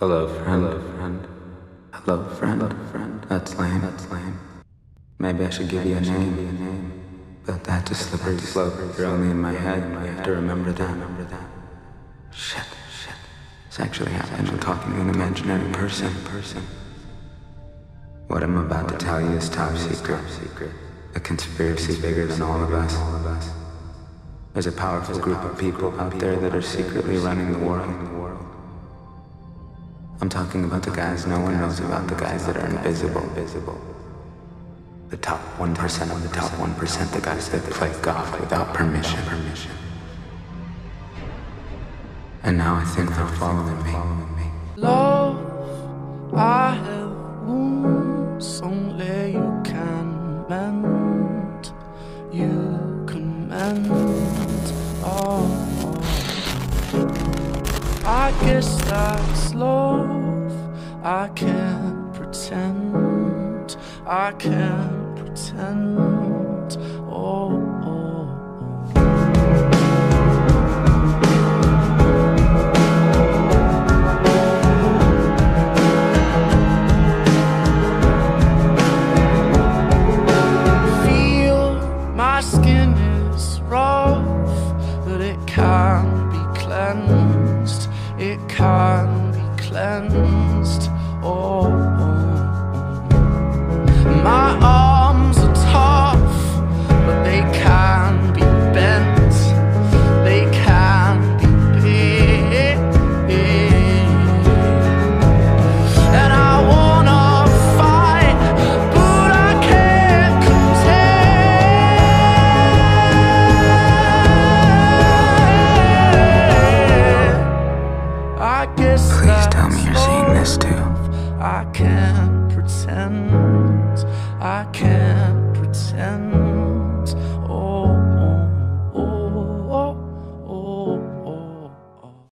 Hello, friend. That's lame. Maybe I should give you a name. But that's a slippery slope. You're only in my head, and I have to remember that. Shit. It's actually happening. I'm talking to an imaginary person. What I'm about to tell you is top secret. A conspiracy bigger than all of us. There's a powerful group of people out there that are secretly running the world. I'm talking about the guys no one knows about, the guys that are invisible. The top 1% of the top 1%, the guys that play golf without permission. And now I think they're following me. Love, I have wounds only you can mend. You can mend all. I guess that's love. I can't pretend. I can't pretend. Oh. Feel my skin is rough, but it can be cleansed. It can be cleansed. Oh. My arms are tough, but they can be bent. They can be bent. And I wanna fight, but I can't contend. I guess. Please tell me you're seeing this too. I can't pretend. I can't.